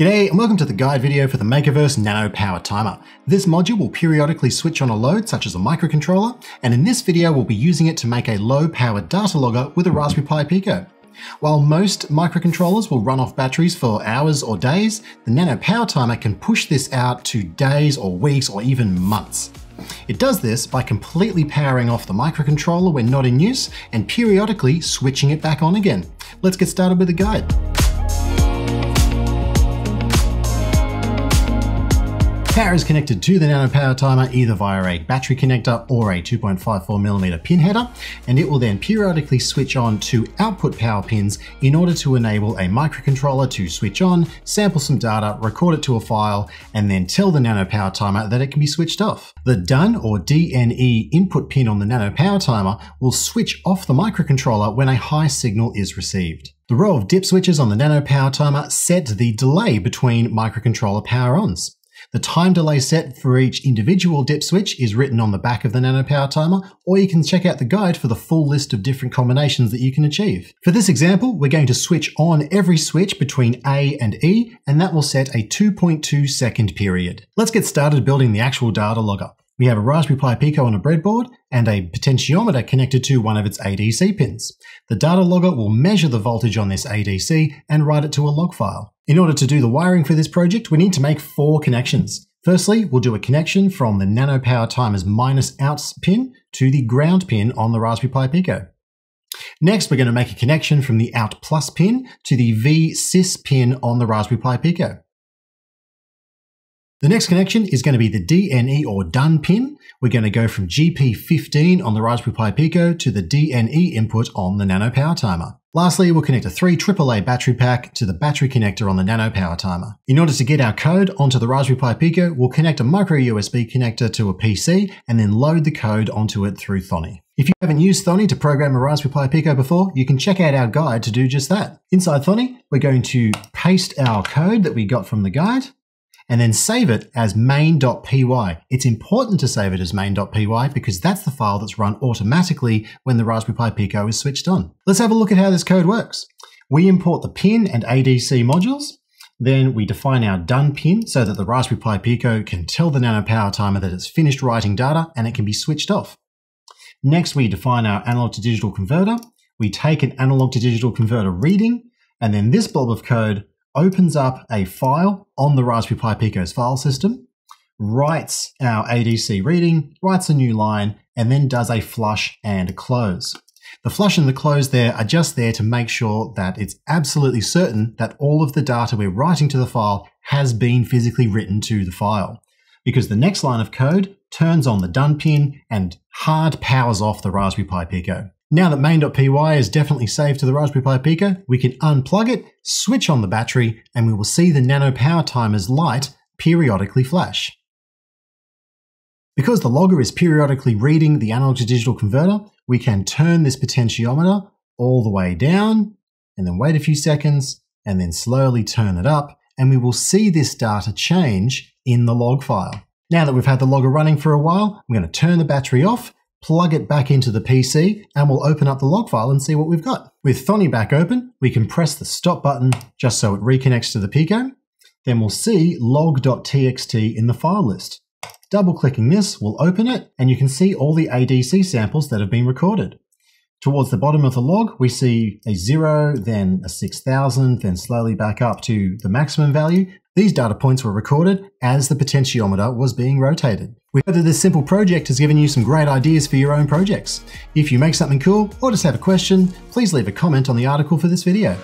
G'day and welcome to the guide video for the Makerverse Nano Power Timer. This module will periodically switch on a load such as a microcontroller, and in this video we'll be using it to make a low power data logger with a Raspberry Pi Pico. While most microcontrollers will run off batteries for hours or days, the Nano Power Timer can push this out to days or weeks or even months. It does this by completely powering off the microcontroller when not in use and periodically switching it back on again. Let's get started with the guide. Power is connected to the Nano Power Timer either via a battery connector or a 2.54mm pin header, and it will then periodically switch on to output power pins in order to enable a microcontroller to switch on, sample some data, record it to a file, and then tell the Nano Power Timer that it can be switched off. The done or DNE input pin on the Nano Power Timer will switch off the microcontroller when a high signal is received. The row of DIP switches on the Nano Power Timer set the delay between microcontroller power-ons. The time delay set for each individual DIP switch is written on the back of the Nano Power Timer, or you can check out the guide for the full list of different combinations that you can achieve. For this example, we're going to switch on every switch between A and E, and that will set a 2.2 second period. Let's get started building the actual data logger. We have a Raspberry Pi Pico on a breadboard and a potentiometer connected to one of its ADC pins. The data logger will measure the voltage on this ADC and write it to a log file. In order to do the wiring for this project, we need to make four connections. Firstly, we'll do a connection from the Nano Power Timer's -out pin to the ground pin on the Raspberry Pi Pico. Next, we're going to make a connection from the out+ pin to the Vsys pin on the Raspberry Pi Pico. The next connection is going to be the DNE or done pin. We're going to go from GP15 on the Raspberry Pi Pico to the DNE input on the Nano Power Timer. Lastly, we'll connect a 3 AAA battery pack to the battery connector on the Nano Power Timer. In order to get our code onto the Raspberry Pi Pico, we'll connect a micro USB connector to a PC and then load the code onto it through Thonny. If you haven't used Thonny to program a Raspberry Pi Pico before, you can check out our guide to do just that. Inside Thonny, we're going to paste our code that we got from the guide, and then save it as main.py. It's important to save it as main.py because that's the file that's run automatically when the Raspberry Pi Pico is switched on. Let's have a look at how this code works. We import the pin and ADC modules, then we define our done pin so that the Raspberry Pi Pico can tell the Nano Power Timer that it's finished writing data and it can be switched off. Next, we define our analog to digital converter. We take an analog to digital converter reading, and then this blob of code opens up a file on the Raspberry Pi Pico's file system, writes our ADC reading, writes a new line, and then does a flush and a close. The flush and the close there are just there to make sure that it's absolutely certain that all of the data we're writing to the file has been physically written to the file, because the next line of code turns on the done pin and hard powers off the Raspberry Pi Pico. Now that main.py is definitely saved to the Raspberry Pi Pico, we can unplug it, switch on the battery, and we will see the Nano Power Timer's light periodically flash. Because the logger is periodically reading the analog to digital converter, we can turn this potentiometer all the way down, and then wait a few seconds, and then slowly turn it up, and we will see this data change in the log file. Now that we've had the logger running for a while, I'm going to turn the battery off, plug it back into the PC, and we'll open up the log file and see what we've got. With Thonny back open, we can press the stop button just so it reconnects to the Pico. Then we'll see log.txt in the file list. Double-clicking this will open it, and you can see all the ADC samples that have been recorded. Towards the bottom of the log, we see a 0, then a 6,000, then slowly back up to the maximum value. These data points were recorded as the potentiometer was being rotated. We hope that this simple project has given you some great ideas for your own projects. If you make something cool or just have a question, please leave a comment on the article for this video.